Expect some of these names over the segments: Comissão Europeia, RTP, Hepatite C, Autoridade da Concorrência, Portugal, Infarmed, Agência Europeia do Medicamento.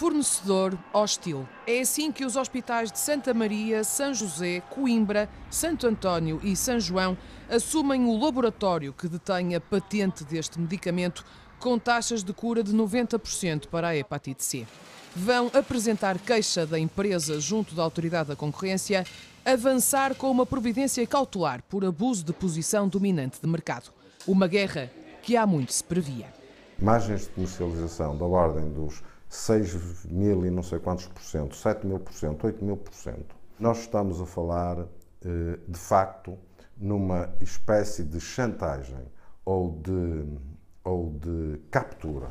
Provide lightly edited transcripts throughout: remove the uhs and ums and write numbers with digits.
fornecedor hostil. É assim que os hospitais de Santa Maria, São José, Coimbra, Santo António e São João assumem o laboratório que detém a patente deste medicamento, com taxas de cura de 90% para a hepatite C. Vão apresentar queixa da empresa junto da Autoridade da Concorrência, avançar com uma providência cautelar por abuso de posição dominante de mercado. Uma guerra que há muito se previa. Margens de comercialização da ordem dos 6 mil e não sei quantos por cento, 7 mil por cento, 8 mil por cento. Nós estamos a falar, de facto, numa espécie de chantagem ou de captura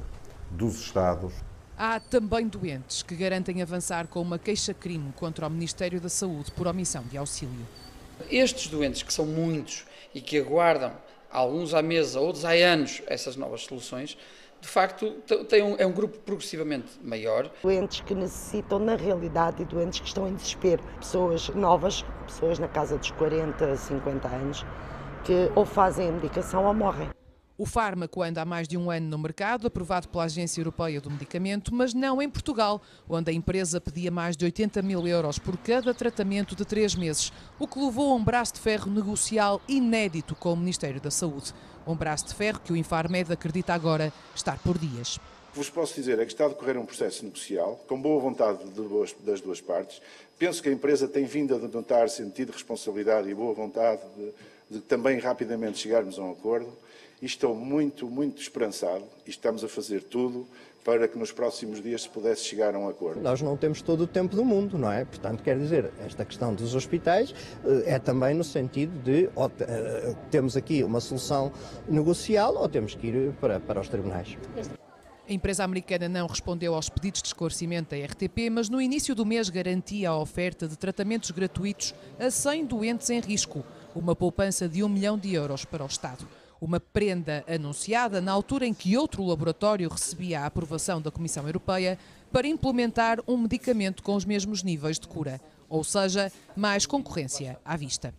dos Estados. Há também doentes que garantem avançar com uma queixa-crime contra o Ministério da Saúde por omissão de auxílio. Estes doentes, que são muitos e que aguardam, alguns à mesa, outros há anos, essas novas soluções, de facto, é um grupo progressivamente maior. Doentes que necessitam, na realidade, e doentes que estão em desespero. Pessoas novas, pessoas na casa dos 40, 50 anos, que ou fazem a medicação ou morrem. O fármaco anda há mais de um ano no mercado, aprovado pela Agência Europeia do Medicamento, mas não em Portugal, onde a empresa pedia mais de 80 mil euros por cada tratamento de 3 meses, o que levou a um braço de ferro negocial inédito com o Ministério da Saúde. Um braço de ferro que o Infarmed acredita agora estar por dias. Vos posso dizer é que está a decorrer um processo negocial, com boa vontade das duas partes. Penso que a empresa tem vindo a denotar sentido de responsabilidade e boa vontade de também rapidamente chegarmos a um acordo. E estou muito, muito esperançado e estamos a fazer tudo para que nos próximos dias se pudesse chegar a um acordo. Nós não temos todo o tempo do mundo, não é? Portanto, quer dizer, esta questão dos hospitais é também no sentido de ou temos aqui uma solução negocial ou temos que ir para os tribunais. A empresa americana não respondeu aos pedidos de esclarecimento da RTP, mas no início do mês garantia a oferta de tratamentos gratuitos a 100 doentes em risco, uma poupança de 1 milhão de euros para o Estado. Uma prenda anunciada na altura em que outro laboratório recebia a aprovação da Comissão Europeia para implementar um medicamento com os mesmos níveis de cura, ou seja, mais concorrência à vista.